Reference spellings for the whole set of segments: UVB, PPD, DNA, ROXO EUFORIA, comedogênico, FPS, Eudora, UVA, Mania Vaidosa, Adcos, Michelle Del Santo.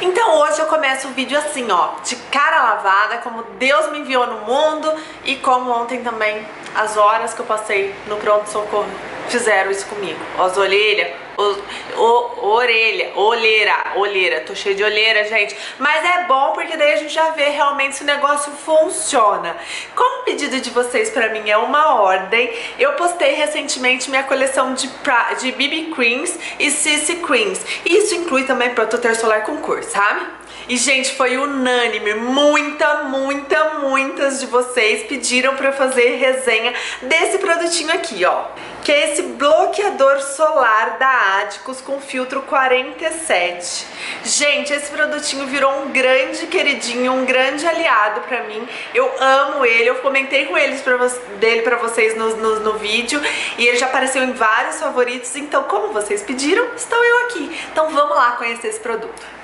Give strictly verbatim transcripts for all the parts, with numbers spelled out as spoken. Então hoje eu começo o vídeo assim, ó, de cara lavada, como Deus me enviou no mundo e como ontem também as horas que eu passei no pronto-socorro fizeram isso comigo. As orelhas, os, o, orelha, olheira, olheira, tô cheia de olheira, gente. Mas é bom porque daí a gente já vê realmente se o negócio funciona. Como o pedido de vocês pra mim é uma ordem, eu postei recentemente minha coleção de, pra, de B B Creams e C C Creams. Isso inclui também protetor solar com cor, sabe? E, gente, foi unânime, muita, muita, muitas de vocês pediram pra eu fazer resenha desse produtinho aqui, ó. Que é esse bloqueador solar da Adcos com filtro quarenta e sete. Gente, esse produtinho virou um grande queridinho, um grande aliado pra mim. Eu amo ele, eu comentei com eles pra dele pra vocês no, no, no vídeo. E ele já apareceu em vários favoritos, então como vocês pediram, estou eu aqui. Então vamos lá conhecer esse produto.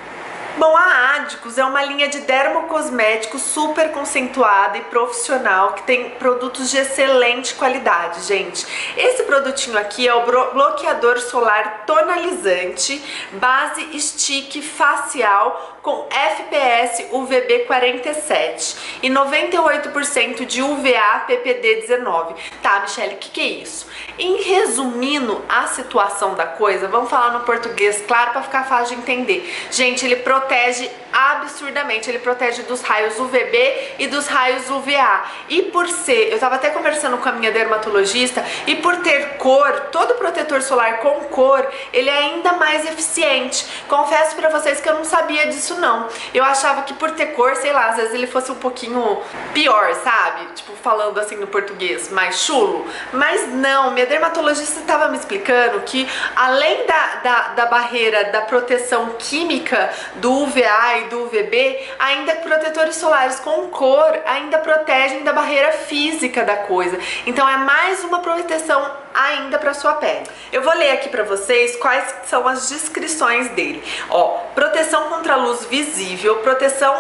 Bom, a Adcos é uma linha de dermocosméticos super conceituada e profissional que tem produtos de excelente qualidade, gente. Esse produtinho aqui é o bloqueador solar tonalizante, base stick facial com F P S U V B quarenta e sete e noventa e oito por cento de U V A P P D dezenove. Tá, Michelle, o que que é isso? Em resumindo a situação da coisa, vamos falar no português, claro, pra ficar fácil de entender. Gente, ele protege protege absurdamente, ele protege dos raios U V B e dos raios U V A. E por ser, eu tava até conversando com a minha dermatologista, e por ter cor, todo protetor solar com cor, ele é ainda mais eficiente. Confesso pra vocês que eu não sabia disso não. Eu achava que por ter cor, sei lá, às vezes ele fosse um pouquinho pior, sabe? Tipo, falando assim no português, mais chulo. Mas não, minha dermatologista tava me explicando que além da, da, da barreira da proteção química do U V A e do U V B, ainda protetores solares com cor ainda protegem da barreira física da coisa. Então é mais uma proteção ainda para sua pele. Eu vou ler aqui para vocês quais são as descrições dele. Ó, proteção contra a luz visível, proteção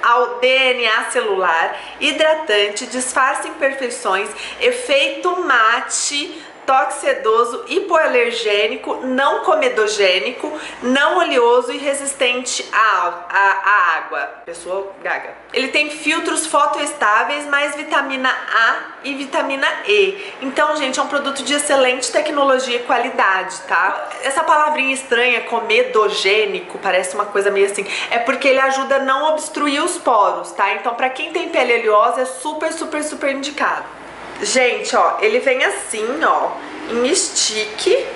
ao D N A celular, hidratante, disfarça imperfeições, efeito mate, toque sedoso, hipoalergênico, não comedogênico, não oleoso e resistente à, à, à água. Pessoa gaga. Ele tem filtros fotoestáveis, mais vitamina A e vitamina E. Então, gente, é um produto de excelente tecnologia e qualidade, tá? Essa palavrinha estranha, comedogênico, parece uma coisa meio assim, é porque ele ajuda a não obstruir os poros, tá? Então, pra quem tem pele oleosa, é super, super, super indicado. Gente, ó, ele vem assim, ó, em stick,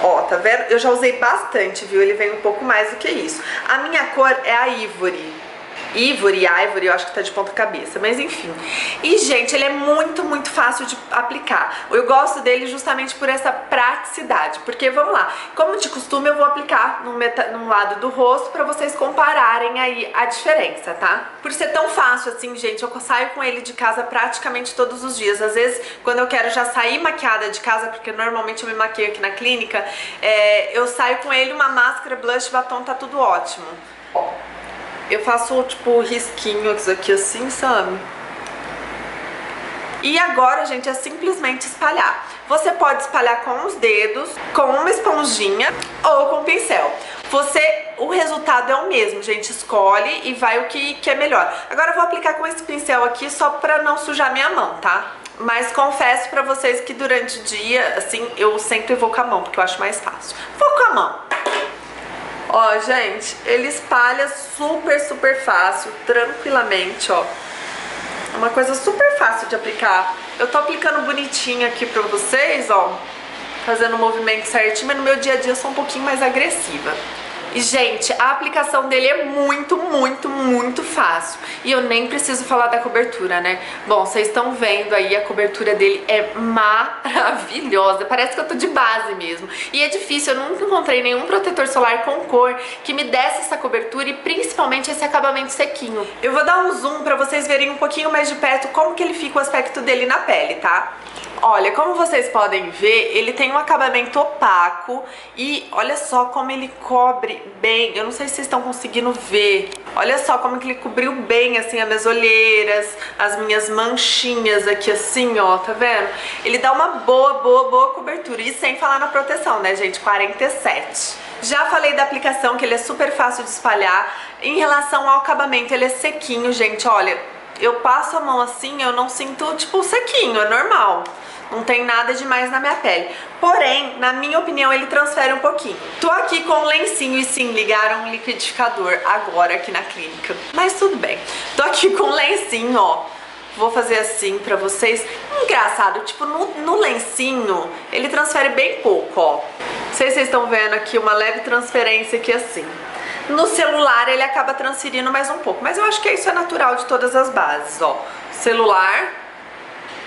ó, tá vendo? Eu já usei bastante, viu? Ele vem um pouco mais do que isso. A minha cor é a Ivory. Ivory, Ivory, eu acho que tá de ponta cabeça, mas enfim. E, gente, ele é muito, muito fácil de aplicar. Eu gosto dele justamente por essa praticidade, porque, vamos lá, como de costume, eu vou aplicar no, meta, no lado do rosto pra vocês compararem aí a diferença, tá? Por ser tão fácil assim, gente, eu saio com ele de casa praticamente todos os dias. Às vezes, quando eu quero já sair maquiada de casa, porque normalmente eu me maquio aqui na clínica, é, eu saio com ele, uma máscara, blush, batom, tá tudo ótimo. Ó. Eu faço, tipo, risquinhos aqui assim, sabe? E agora, gente, é simplesmente espalhar. Você pode espalhar com os dedos, com uma esponjinha ou com um pincel. Você... O resultado é o mesmo, gente, escolhe e vai o que, que é melhor. Agora eu vou aplicar com esse pincel aqui só pra não sujar minha mão, tá? Mas confesso pra vocês que durante o dia, assim, eu sempre vou com a mão, porque eu acho mais fácil. Vou com a mão. Ó, gente, ele espalha super, super fácil, tranquilamente, ó. É uma coisa super fácil de aplicar. Eu tô aplicando bonitinho aqui pra vocês, ó, fazendo o movimento certinho, mas no meu dia a dia eu sou um pouquinho mais agressiva. E, gente, a aplicação dele é muito, muito, muito fácil. E eu nem preciso falar da cobertura, né? Bom, vocês estão vendo aí, a cobertura dele é maravilhosa. Parece que eu tô de base mesmo. E é difícil, eu nunca encontrei nenhum protetor solar com cor que me desse essa cobertura e principalmente esse acabamento sequinho. Eu vou dar um zoom pra vocês verem um pouquinho mais de perto como que ele fica o aspecto dele na pele, tá? Olha, como vocês podem ver, ele tem um acabamento opaco e olha só como ele cobre bem. Eu não sei se vocês estão conseguindo ver. Olha só como que ele cobriu bem, assim, as minhas olheiras, as minhas manchinhas aqui, assim, ó, tá vendo? Ele dá uma boa, boa, boa cobertura. E sem falar na proteção, né, gente? quarenta e sete. Já falei da aplicação, que ele é super fácil de espalhar. Em relação ao acabamento, ele é sequinho, gente, olha. Eu passo a mão assim, eu não sinto, tipo, sequinho, é normal. Não tem nada demais na minha pele. Porém, na minha opinião, ele transfere um pouquinho. Tô aqui com um lencinho e sim, ligaram um liquidificador agora aqui na clínica. Mas tudo bem. Tô aqui com um lencinho, ó. Vou fazer assim pra vocês. Engraçado, tipo, no, no lencinho, ele transfere bem pouco, ó. Não sei se vocês estão vendo aqui uma leve transferência aqui assim. No celular ele acaba transferindo mais um pouco, mas eu acho que isso é natural de todas as bases, ó. Celular,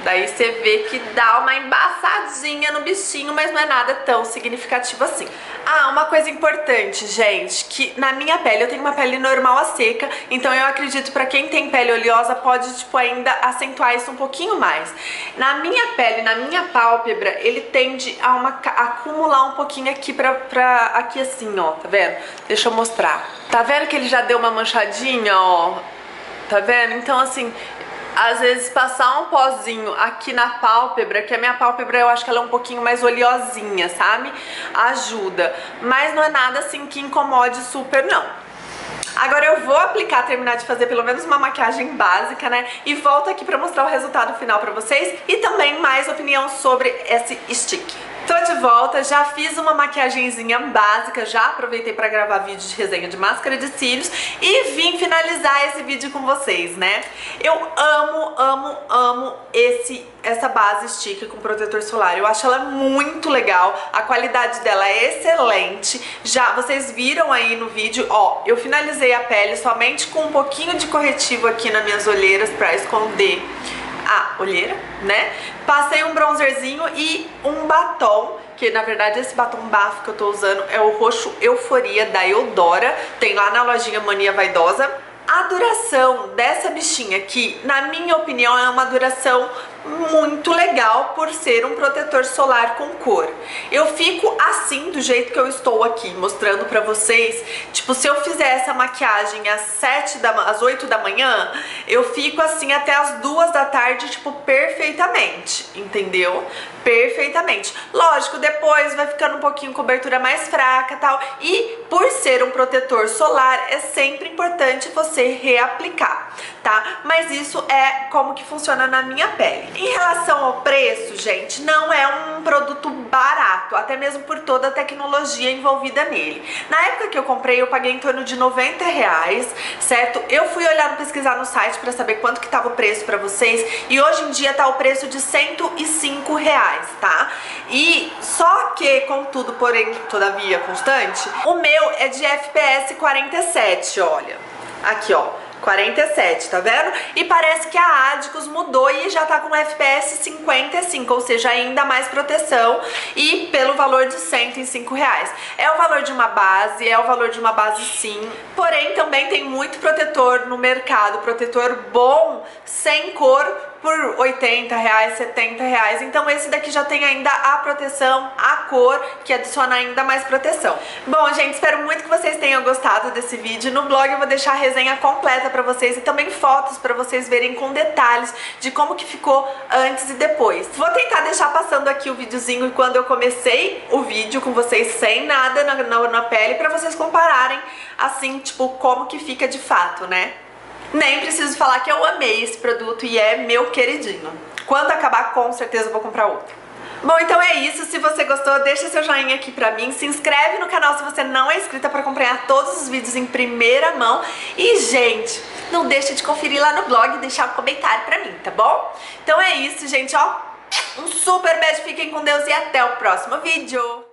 daí você vê que dá uma embaçadinha no bichinho, mas não é nada tão significativo assim. Ah, uma coisa importante, gente, que na minha pele, eu tenho uma pele normal a seca, então eu acredito pra quem tem pele oleosa pode, tipo, ainda acentuar isso um pouquinho mais. Na minha pele, na minha pálpebra, ele tende a, uma, a acumular um pouquinho aqui pra, pra... aqui assim, ó, tá vendo? Deixa eu mostrar. Tá vendo que ele já deu uma manchadinha, ó? Tá vendo? Então, assim... Às vezes passar um pozinho aqui na pálpebra, que a minha pálpebra eu acho que ela é um pouquinho mais oleosinha, sabe? Ajuda, mas não é nada assim que incomode super não. Agora eu vou aplicar, terminar de fazer pelo menos uma maquiagem básica, né? E volto aqui pra mostrar o resultado final pra vocês e também mais opinião sobre esse stick. Tô de volta, já fiz uma maquiagemzinha básica, já aproveitei pra gravar vídeo de resenha de máscara de cílios e vim finalizar esse vídeo com vocês, né? Eu amo, amo, amo esse, essa base stick com protetor solar. Eu acho ela muito legal, a qualidade dela é excelente. Já vocês viram aí no vídeo, ó, eu finalizei a pele somente com um pouquinho de corretivo aqui nas minhas olheiras pra esconder a olheira, né? Passei um bronzerzinho e um batom, que na verdade esse batom bafo que eu tô usando é o roxo Euforia da Eudora, tem lá na lojinha Mania Vaidosa. A duração dessa bichinha aqui, na minha opinião, é uma duração muito legal por ser um protetor solar com cor. Eu fico assim do jeito que eu estou aqui, mostrando pra vocês. Tipo, se eu fizer essa maquiagem às, sete da, às oito da manhã, eu fico assim até às duas da tarde, tipo, perfeitamente, entendeu? Perfeitamente. Lógico, depois vai ficando um pouquinho cobertura mais fraca e tal. E por ser um protetor solar, é sempre importante você reaplicar, tá? Mas isso é como que funciona na minha pele. Em relação ao preço, gente, não é um produto barato, até mesmo por toda a tecnologia envolvida nele. Na época que eu comprei, eu paguei em torno de noventa reais, certo? Eu fui olhar, pesquisar no site pra saber quanto que tava o preço pra vocês, e hoje em dia tá o preço de cento e cinco reais, tá? E só que, contudo, porém, todavia, constante, o meu é de F P S quarenta e sete, olha. Aqui, ó. quarenta e sete, tá vendo? E parece que a Adcos mudou e já tá com F P S cinquenta e cinco, ou seja, ainda mais proteção e pelo valor de cento e cinco reais. É o valor de uma base, é o valor de uma base sim, porém também tem muito protetor no mercado, protetor bom, sem cor, por oitenta reais, setenta reais. Então esse daqui já tem ainda a proteção, a cor, que adiciona ainda mais proteção. Bom, gente, espero muito que vocês tenham gostado desse vídeo. No blog eu vou deixar a resenha completa pra vocês e também fotos pra vocês verem com detalhes de como que ficou antes e depois. Vou tentar deixar passando aqui o videozinho quando eu comecei o vídeo com vocês sem nada na, na, na pele, pra vocês compararem, assim, tipo, como que fica de fato, né? Nem preciso falar que eu amei esse produto e é meu queridinho. Quando acabar, com certeza vou comprar outro. Bom, então é isso. Se você gostou, deixa seu joinha aqui pra mim. Se inscreve no canal se você não é inscrita pra acompanhar todos os vídeos em primeira mão. E, gente, não deixa de conferir lá no blog e deixar um comentário pra mim, tá bom? Então é isso, gente, ó. Um super beijo, fiquem com Deus e até o próximo vídeo.